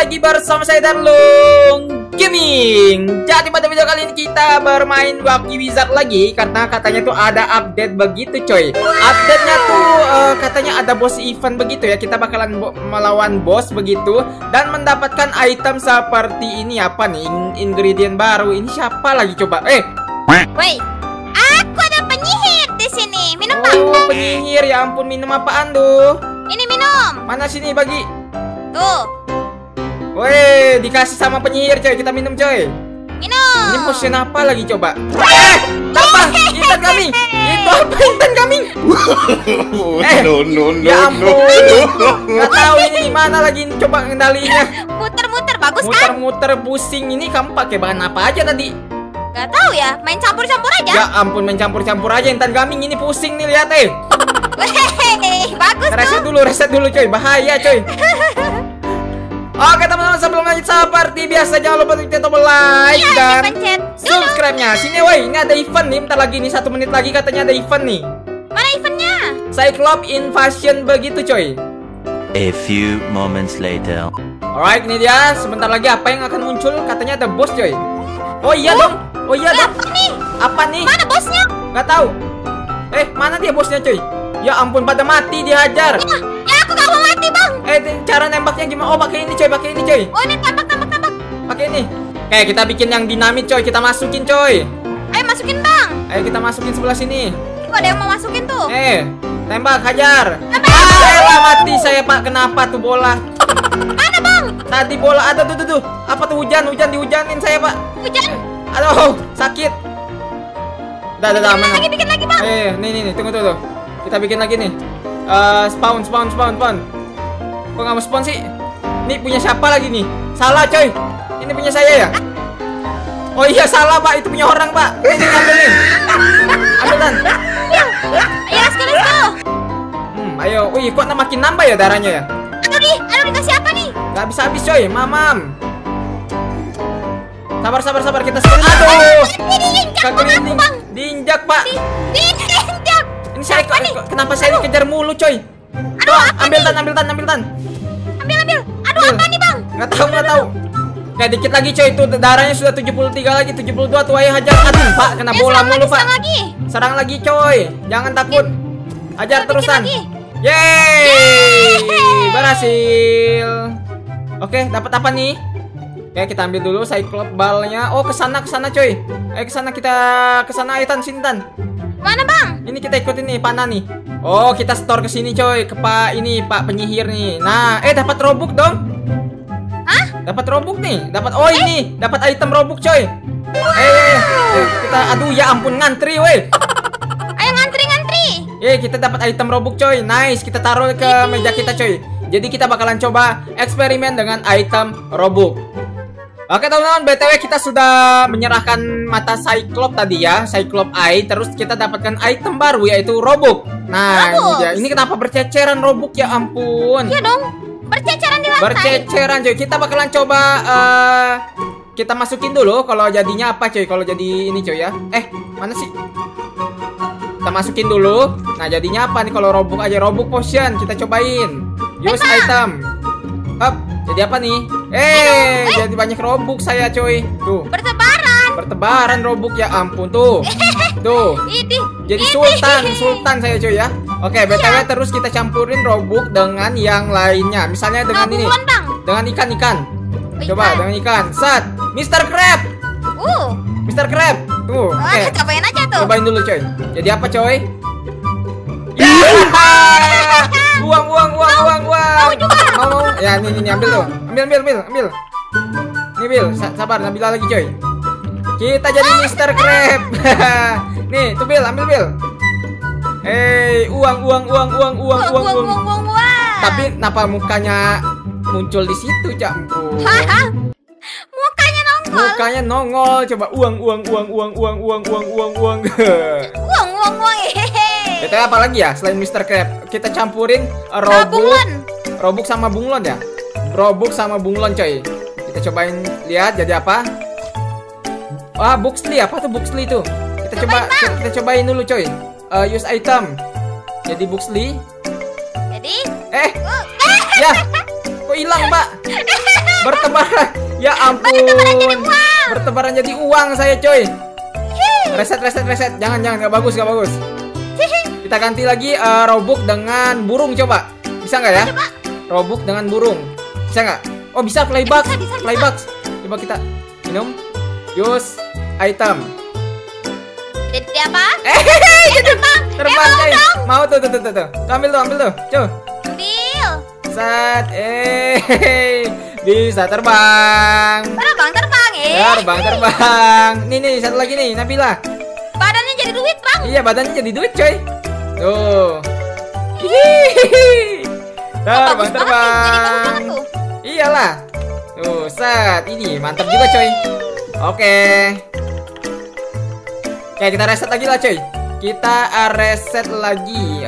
lagi bersama saya dan Lung Gaming. Jadi pada video kali ini kita bermain Wagi Wizard lagi, karena katanya tuh ada update begitu coy. Update-nya tuh katanya ada boss event begitu ya. Kita bakalan melawan boss begitu dan mendapatkan item seperti ini. Apa nih, ingredient baru. Ini siapa lagi coba? Woi, aku ada penyihir di sini. Minum bang. Oh, penyihir, ya ampun, minum apaan tuh? Ini minum. Mana sini bagi? Tuh, woi, dikasih sama penyihir coy, kita minum coy. Minum. Ini potion apa lagi coba? Apa? Intan kami. Itu apa intan kami? No. Ya ampun. Gak tahu ini gimana lagi, coba kendalinya. Muter-muter bagus kan? Muter-muter pusing. Ini kamu pakai bahan apa aja tadi? Gak tahu ya, main campur-campur aja. Ya ampun, main campur-campur aja intan kami. Ini pusing nih, lihat bagus. Reset dulu coy, bahaya coy. Oke teman-teman, sebelum lanjut seperti biasa jangan lupa pencet tombol like dan subscribe-nya. Sini woi, ini ada event nih, bentar lagi nih, 1 menit lagi katanya ada event nih. Mana eventnya? Cyclops Invasion begitu coy. A few moments later. Alright, ini dia, sebentar lagi apa yang akan muncul, katanya ada bos coy. Oh iya dong, oh iya dong. Apa nih? Mana bosnya? Gak tahu. Mana dia bosnya coy? Ya ampun, pada mati dihajar. Ya aku gak mau mati bang. Cara nembaknya gimana? Oh pakai ini coy. Oh ini tembak. Pakai ini. Oke, kita bikin yang dinamit coy. Kita masukin coy. Ayo masukin bang. Ayo kita masukin sebelah sini. Kok ada yang mau masukin tuh? Tembak, hajar. Elah mati saya pak. Kenapa tuh bola? Mana bang? Tadi bola ada tuh. Apa tuh, hujan dihujanin saya pak. Hujan? Aduh sakit. Udah aman. Bikin lagi bang. Nih tunggu. Kita bikin lagi nih. Spawn. Kok nggak mau spawn sih? Ini punya siapa lagi nih? Salah coy. Ini punya saya ya? Oh iya salah pak. Itu punya orang pak. Ini ambil nih. Ambil dan. Ayo let's go. Ayo. Wih kok makin nambah ya darahnya ya? Aduh dikasih apa nih? Gak habis coy. Mamam. Sabar kita spawn. Aduh. Ini diinjak pak. Ini saya kok kenapa saya dikejar mulu coy? Aduh, ambil tan. Aduh, apa nih, Bang? Enggak tahu. Kayak dikit lagi coy, itu darahnya sudah 73 lagi, 72 tuh, ayo hajar. Aduh, Pak, kena bola mulu, Pak. Serang lagi coy. Jangan takut. Hajar terusan. Yeay! Berhasil. Oke, dapat apa nih? Oke, kita ambil dulu Cyclops Ball-nya. Oh, kesana coy. Ayo kesana ayo Tan, sini Tan. Mana bang? Ini kita ikut ini Pak Nani. Oh kita store ke sini coy, ke Pak ini Pak penyihir nih. Nah dapat Robux dong. Hah? Dapat Robux nih. Ini dapat item Robux coy. Wow. Kita aduh ya ampun ngantri weh. Ayo ngantri. Kita dapat item Robux coy. Nice, kita taruh ke meja kita coy. Jadi kita bakalan coba eksperimen dengan item Robux. Oke teman-teman, BTW kita sudah menyerahkan mata Cyclops tadi ya, Cyclops Eye. Terus kita dapatkan item baru yaitu Robux. Nah, ini kenapa berceceran Robux ya ampun. Iya dong, berceceran di lantai. Berceceran coy, kita bakalan coba kita masukin dulu kalau jadinya apa coy, kalau jadi ini coy ya. Mana sih? Kita masukin dulu. Nah, jadinya apa nih kalau Robux aja, Robux Potion kita cobain. Use item. Up. Jadi apa nih? Jadi banyak Robux saya coy. Tuh. Bertebaran Robux ya ampun tuh. Tuh. Jadi sultan saya coy ya. Oke, BTW terus kita campurin Robux dengan yang lainnya. Misalnya dengan ini. Dengan ikan. Coba dengan ikan. Set. Mr. Crab. Mr. Crab. Tuh. Oke, cobain aja tuh. Cobain dulu coy. Jadi apa coy? Uang. Mau. Ya, ini ambil tuh. Ambil. Nih, Bil, sabar, Nabila lagi, coy. Kita jadi Mr. Crab. Nih, tuh Bil, ambil Bil. Uang. Tapi kenapa mukanya muncul di situ, campur? Mukanya nongol. Coba uang. Uang. Kita apa lagi ya selain Mr. Crab? Kita campurin Robux sama bunglon ya. Robux sama bunglon coy. Kita cobain lihat jadi apa. Wah, Buxley, apa tuh Buxley tuh? Kita cobain dulu coy. Use item. Jadi Buxley. Jadi? Ya. Kok hilang, Pak? Bertebaran. Ya ampun. Bertebaran jadi uang saya, coy. Reset, reset, reset. Jangan, jangan, nggak bagus, nggak bagus. Kita ganti lagi Robux dengan burung, coba. Bisa nggak ya? Robux dengan burung. Bisa nggak? Oh bisa, playback, playback. Coba kita minum. Use item. Jadi apa? Terbang, terbang, mau tuh, tuh, tuh, tuh. Ambil tuh, ambil tuh, coba. Ambil. Set, bisa terbang. Terbang, terbang, terbang, terbang. Nih, nih, satu lagi nih, Nabila. Badannya jadi duit, Bang. Iya, badannya jadi duit, coy. Tuh. Terbang, terbang. Iyalah. Tuh, set. Ini mantap juga, coy. Oke. Ya, kita reset lagi lah, coy. Kita reset lagi.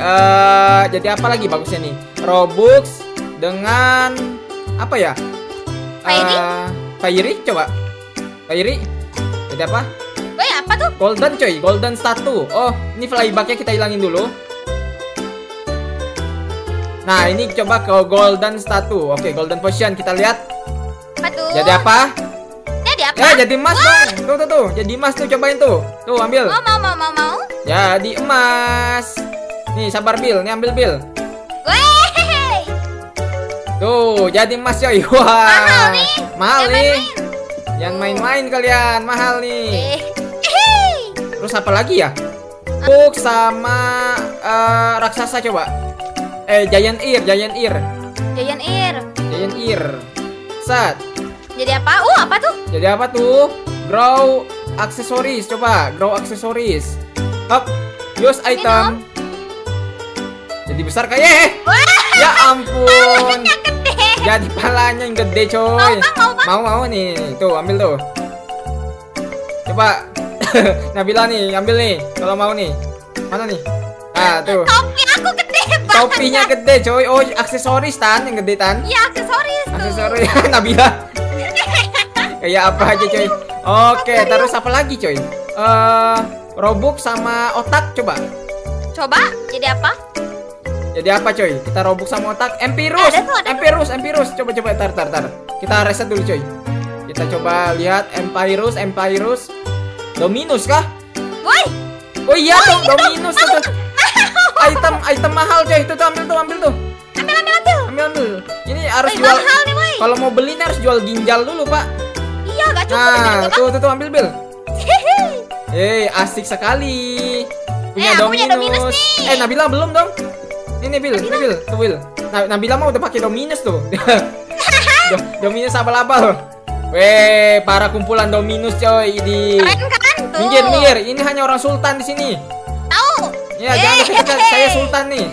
Jadi apa lagi bagusnya nih? Robux dengan apa ya? Fairy coba. Fairy. Jadi apa? Woi, apa tuh? Golden, coy. Golden statue. Oh, ini flyback-nya kita hilangin dulu. Nah, ini coba ke golden statue. Oke, golden potion kita lihat. Apa tuh? Jadi apa? Jadi apa? Ya, jadi emas dong. Tuh, tuh, tuh. Jadi emas tuh, cobain tuh. Tuh, ambil. Mau, mau, mau, mau, mau. Jadi emas. Nih, sabar, Bill. Nih, ambil, Bill. Wey. Tuh, jadi emas, coy. Wah. Mahal nih. Mahal nih. Yang main-main kalian, mahal nih. Terus apa lagi ya? Book sama raksasa coba. Giant ear, giant ear. Giant ear. Giant ear. Set. Jadi apa? Apa tuh? Jadi apa tuh? Grow aksesoris, coba. Grow aksesoris. Up. Use item. Jadi besar kayak. Ya ampun. Jadi palanya yang gede, coy. Mau, mau nih. Tuh, ambil tuh. Coba. Nabila nih, ambil nih. Kalau mau nih. Mana nih? Ah, tuh. Topi aku gede banget. Topinya gede, coy. Oh, aksesoris Tan, yang gede Tan. Iya, aksesoris. Aksesoris Nabila. Kayak apa aja, coy. Oke, terus apa lagi, coy? Robux sama otak coba. Coba, jadi apa? Jadi apa, coy? Kita Robux sama otak. Empirus. Empirus, empirus. Coba-coba tar. Kita reset dulu, coy. Kita coba lihat empirus, empirus. Dominus kah? Woi. Oh iya, Dominus tuh. Item mahal, coy. Itu tuh, ambil tuh, ambil tuh. Ambil, ambil, ambil. Ambil, ambil. Ini harus jual. Kalau mau beli nih harus jual ginjal dulu, Pak. Iya, gak cukup. Nah, tuh, tuh, tuh, ambil, Bil. Hei, asik sekali. Punya Dominus. Nabila belum dong. Ini Bil, ini Bil, tuh Bil. Nabila mah udah pakai Dominus tuh. Dominus abal-abal. Weh, para kumpulan Dominus, coy. Ini. Keren-keren tuh. Minggir, minggir. Ini hanya orang sultan di sini. Ya, jangan dekat-dekat, saya sultan nih.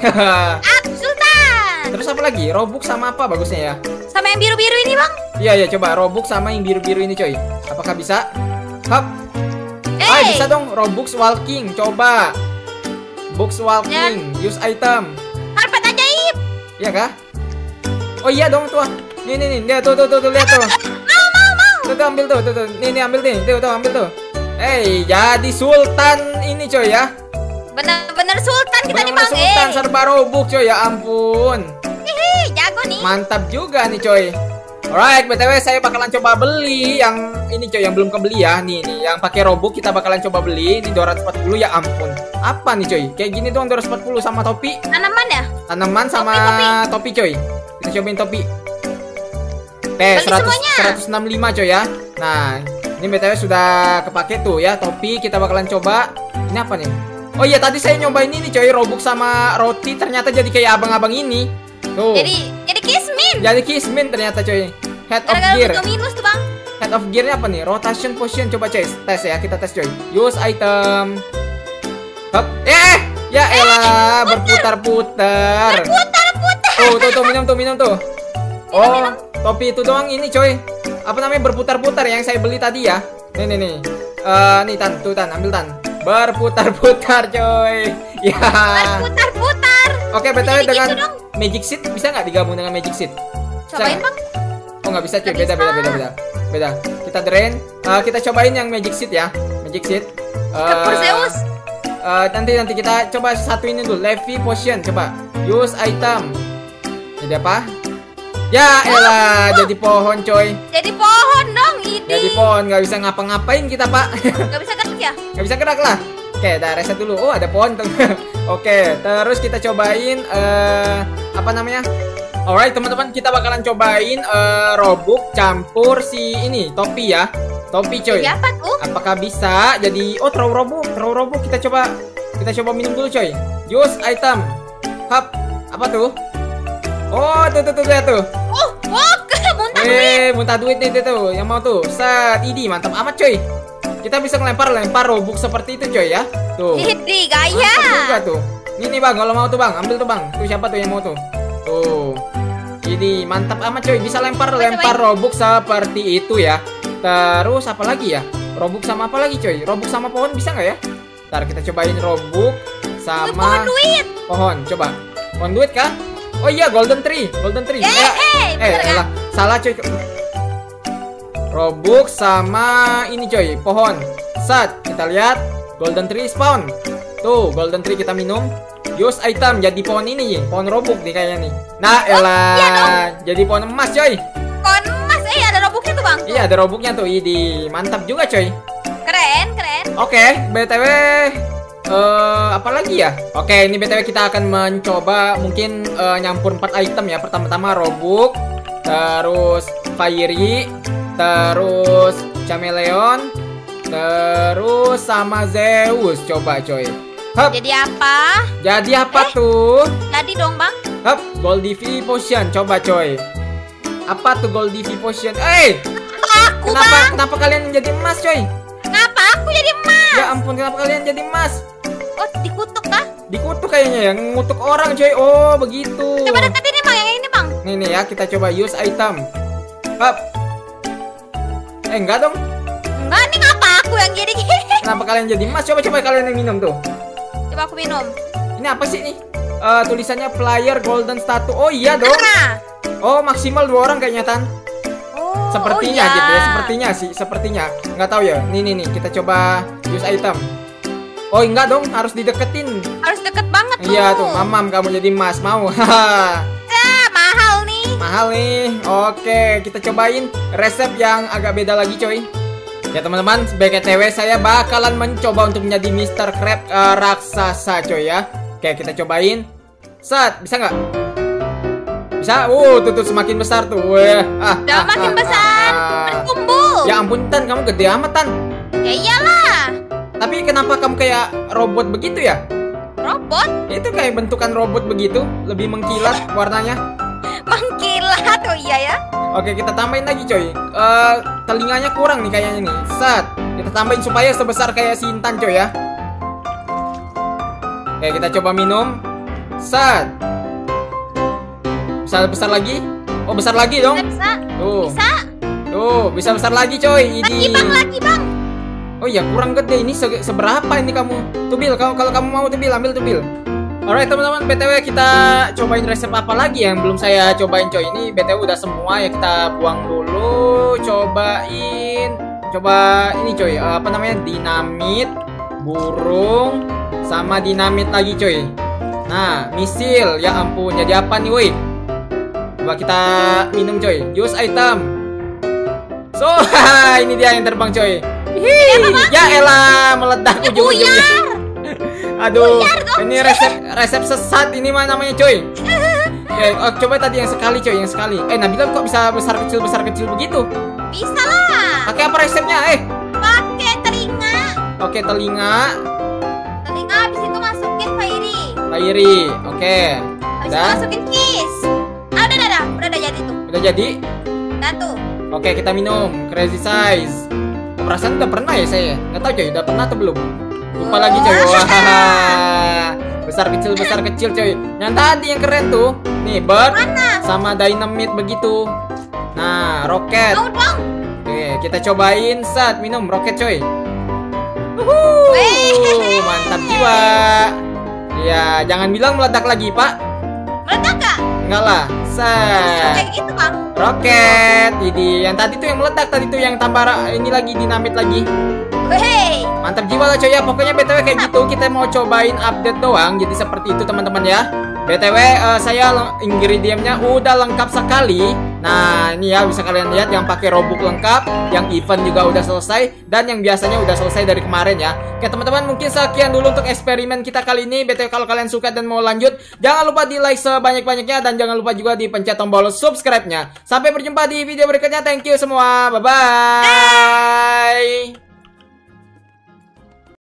Aku sultan. Terus apa lagi? Robux sama apa bagusnya ya? Sama yang biru-biru ini, Bang. Iya, ya, coba Robux sama yang biru-biru ini, coy. Apakah bisa? Hop. Bisa dong. Robux walking, coba. Box walking, ya. Use item. Karpet ajaib. Iya kah? Oh iya dong, tuh. Nih, nih, nih. Dia tuh, tuh, tuh, tuh, lihat tuh. Mau, mau, mau. Tuh, tuh, ambil tuh, tuh, tuh. Nih, nih, ambil nih. Tuh, tuh, ambil tuh. Jadi sultan ini, coy, ya. Bener-bener sultan kita nih, Bang. Sultan serba Robux, coy. Ya ampun. Hihi, jago nih. Mantap juga nih, coy. Alright, BTW saya bakalan coba beli yang ini, coy, yang belum kebeli ya. Nih, nih, yang pakai Robux kita bakalan coba beli. Ini 240, ya ampun. Apa nih, coy? Kayak gini doang 240 sama topi. Tanaman ya? Tanaman sama topi, coy. Kita cobain topi. Teh 165, coy, ya. Nah, ini BTW sudah kepake tuh ya topi. Kita bakalan coba. Ini apa nih? Oh iya, tadi saya nyobain ini, coy. Robux sama roti ternyata jadi kayak abang-abang ini. Tuh. Jadi kismin. Jadi kismin ternyata, coy. Head of gear. Tuh, Bang. Head of gear-nya apa nih? Rotation potion, coba, coy. Tes ya, kita tes, coy. Use item. Hop. Ya elah, berputar-putar. Berputar-putar. Tuh, tuh, tuh, minum tuh, minum tuh. Oh, topi itu doang ini, coy. Apa namanya? Berputar-putar yang saya beli tadi ya. Nih, nih, nih. Nih, Tan, tuh, Tan, ambil, Tan. Berputar-putar, coy. Ya. Berputar-putar. Oke, BTW dengan Magic Seed bisa nggak digabung dengan Magic Seed? Cobain, Bang. Oh, nggak bisa, coy. Beda. Kita drain. Kita cobain yang Magic Seed ya. Magic Seed. Nanti kita coba satu ini dulu. Levi Potion, coba. Use item. Jadi apa? Ya elah, jadi pohon coy. Jadi pohon dong ini. Jadi pohon, nggak bisa ngapa-ngapain kita pak. Nggak bisa gerak ya? Nggak bisa gerak lah. Oke, dah reset dulu. Oh ada pohon tuh. Oke, terus kita cobain apa namanya? Alright teman-teman, kita bakalan cobain Robux campur si ini topi ya. Topi coy. Jadi apa tuh? Apakah bisa? Jadi oh throw Robux kita coba minum dulu coy. Use item. Hap. Apa tuh? Oh, tuh. Oh, muntah duit. Muntah duit nih tuh, yang mau tuh. Set, ini mantap amat coy. Kita bisa ngelempar Robux seperti itu coy ya. Tuh. Ini gaya. Juga tuh. Ini Bang, kalau mau tuh Bang, ambil tuh Bang. Tuh siapa tuh yang mau tuh? Tuh. Ini mantap amat coy, bisa lempar Robux seperti itu ya. Terus apa lagi ya? Robux sama apa lagi coy? Robux sama pohon bisa nggak ya? Ntar kita cobain Robux sama pohon duit. Pohon, coba. Pohon duit kah? Oh iya, Golden Tree. Elah, salah coy. Robux sama ini coy, pohon. Set, kita lihat Golden Tree spawn. Tuh, Golden Tree kita minum. Use item jadi pohon ini, pohon Robux nih kayaknya nih. Nah, elah. Iya jadi pohon emas coy. Pohon emas, ada Robuxnya tuh, Bang. Tuh. Iya, ada Robuxnya tuh. Idi, mantap juga coy. Keren. Oke, BTW apalagi ya? Oke, ini BTW kita akan mencoba mungkin nyampur 4 item ya. Pertama-tama Robux, terus Fiery, terus Chameleon, terus sama Zeus. Coba coy. Hup. Jadi apa? Jadi apa tuh? Jadi dong bang. Hup, Gold D.V. Potion. Coba coy. Apa tuh Gold D.V. Potion? Kenapa kalian jadi emas coy? Kenapa aku jadi emas? Ya ampun, kenapa kalian jadi emas? Oh, dikutuk kah? Dikutuk kayaknya ya, ngutuk orang coy. Oh, begitu. Coba deketin nih bang, yang ini bang. Nih ya, kita coba use item. Hap. Enggak dong. Enggak, nih ngapa aku yang jadi? Kenapa kalian jadi emas? Coba kalian yang minum tuh. Coba aku minum. Ini apa sih nih? Tulisannya player golden statue. Oh iya dong. Nah. Oh, maksimal 2 orang kayaknya Tan. Sepertinya gitu ya, sepertinya. Nggak tahu ya. Nih, kita coba use item. Oh enggak dong, harus dideketin. Harus deket banget tuh. Iya tuh, mamam kamu jadi mas mau. Mahal nih. Oke, kita cobain resep yang agak beda lagi coy. Ya teman-teman, sebagai TW saya bakalan mencoba untuk menjadi Mr. Crab raksasa coy ya. Oke, kita cobain. Set, bisa nggak? Bisa. Tuh semakin besar tuh. Makin besar. Bertumbuh. Ya ampun Tan, kamu gede amat Tan. Ya iyalah. Tapi kenapa kamu kayak robot begitu ya? Robot? Itu kayak bentukan robot begitu, lebih mengkilat warnanya. Mengkilat, oh iya ya. Oke, kita tambahin lagi coy. Telinganya kurang nih kayaknya nih. Set, kita tambahin supaya sebesar kayak si Intan coy ya. Oke, kita coba minum. Set. Bisa besar lagi? Oh, besar lagi dong. Bisa. Bisa. Tuh, bisa besar lagi coy. Lagi bang. Oh iya, kurang gede ini. Seberapa ini kamu? Tubil, kalau kamu mau tubil, ambil tubil. Alright teman-teman, BTW kita cobain resep apa lagi yang belum saya cobain coy. Ini BTW udah semua ya, kita buang dulu. Coba ini coy, apa namanya? Dinamit, burung, sama dinamit lagi coy. Nah, misil, ya ampun, jadi apa nih woi? Coba kita minum coy. Use item. So, ini dia yang terbang coy. Ya elah, meledak ujung-ujungnya. Aduh, ini resep sesat ini mah namanya coy. Coba tadi yang sekali. Nabila kok bisa besar kecil begitu? Bisa lah. Pakai apa resepnya? Pakai telinga. Oke, telinga habis itu masukin Fairy. Oke. Habis itu masukin cheese. Udah jadi tuh. Udah jadi? Satu. Oke, kita minum crazy size. Perasaan udah pernah ya saya? Nggak tahu coy, udah pernah atau belum? Lupa lagi coy. Besar kecil coy. Yang tadi yang keren tuh, nih bird sama dynamite begitu. Nah, roket. Oke, kita cobain saat minum roket coy. Mantap jiwa. Iya, jangan bilang meledak lagi pak. Meledak nggak? Enggak lah. Kayak gitu bang. Roket, ini yang tadi tuh yang meledak tadi tuh yang tambah ini lagi dinamit lagi. Mantap jiwa lah coy ya. Pokoknya BTW kayak gitu, kita mau cobain update doang. Jadi seperti itu teman-teman ya. BTW saya ingredientnya udah lengkap sekali. Nah ini ya bisa kalian lihat, yang pakai Robux lengkap, yang event juga udah selesai, dan yang biasanya udah selesai dari kemarin ya. Oke teman-teman, mungkin sekian dulu untuk eksperimen kita kali ini. BTW kalau kalian suka dan mau lanjut, jangan lupa di like sebanyak-banyaknya, dan jangan lupa juga dipencet tombol subscribe-nya. Sampai berjumpa di video berikutnya. Thank you semua. Bye-bye.